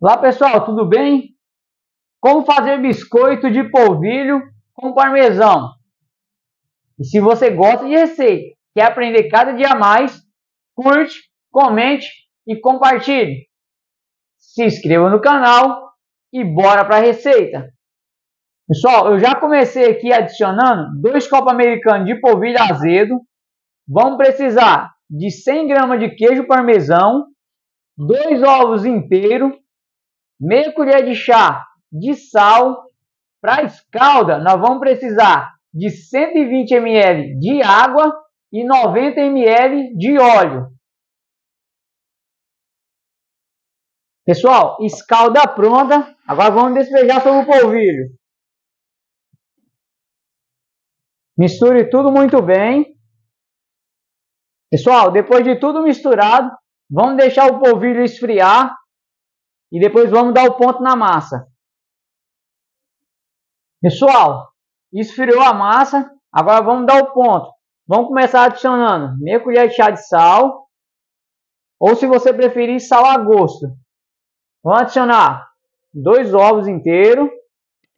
Olá pessoal, tudo bem? Como fazer biscoito de polvilho com parmesão? E se você gosta de receita, quer aprender cada dia mais, curte, comente e compartilhe. Se inscreva no canal e bora para a receita. Pessoal, eu já comecei aqui adicionando 2 copos americanos de polvilho azedo. Vamos precisar de 100 gramas de queijo parmesão, 2 ovos inteiros, meia colher de chá de sal. Para escalda, nós vamos precisar de 120 ml de água e 90 ml de óleo. Pessoal, escalda pronta. Agora vamos despejar sobre o polvilho. Misture tudo muito bem. Pessoal, depois de tudo misturado, vamos deixar o polvilho esfriar. E depois vamos dar o ponto na massa. Pessoal, esfriou a massa. Agora vamos dar o ponto. Vamos começar adicionando meia colher de chá de sal. Ou se você preferir, sal a gosto. Vamos adicionar 2 ovos inteiros.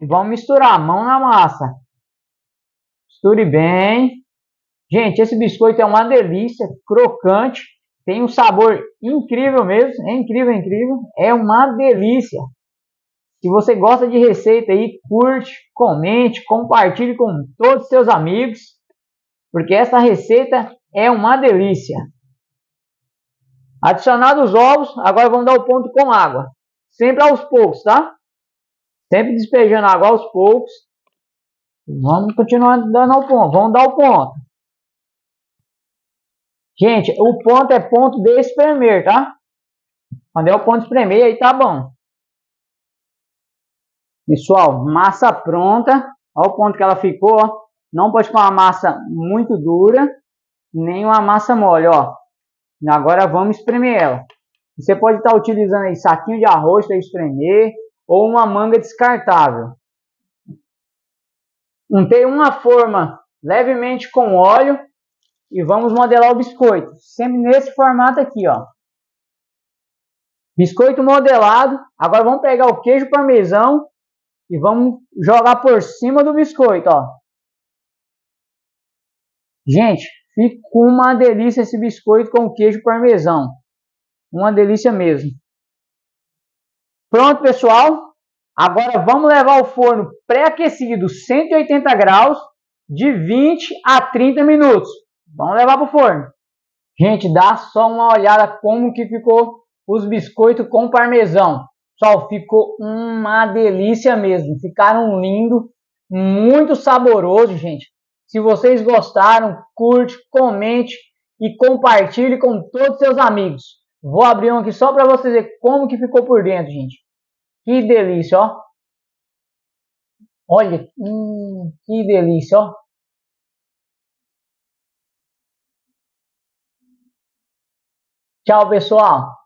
E vamos misturar a mão na massa. Misture bem. Gente, esse biscoito é uma delícia. Crocante. Tem um sabor incrível mesmo, é incrível, incrível, é uma delícia. Se você gosta de receita aí, curte, comente, compartilhe com todos os seus amigos, porque essa receita é uma delícia. Adicionados os ovos, agora vamos dar o ponto com água. Sempre aos poucos, tá? Sempre despejando água aos poucos. Vamos continuar dando o ponto, vamos dar o ponto. Gente, o ponto é ponto de espremer, tá? Quando é o ponto de espremer, aí tá bom. Pessoal, massa pronta. Olha o ponto que ela ficou, ó. Não pode ficar uma massa muito dura, nem uma massa mole, ó. Agora vamos espremer ela. Você pode estar utilizando aí saquinho de arroz para espremer, ou uma manga descartável. Untei uma forma levemente com óleo. E vamos modelar o biscoito, sempre nesse formato aqui, ó. Biscoito modelado. Agora vamos pegar o queijo parmesão e vamos jogar por cima do biscoito, ó. Gente, ficou uma delícia esse biscoito com queijo parmesão. Uma delícia mesmo. Pronto, pessoal. Agora vamos levar ao forno pré-aquecido 180 graus de 20 a 30 minutos. Vamos levar para o forno. Gente, dá só uma olhada como que ficou os biscoitos com parmesão. Pessoal, ficou uma delícia mesmo. Ficaram lindos, muito saboroso, gente. Se vocês gostaram, curte, comente e compartilhe com todos os seus amigos. Vou abrir um aqui só para vocês verem como que ficou por dentro, gente. Que delícia, ó. Olha, que delícia, ó. Tchau, pessoal!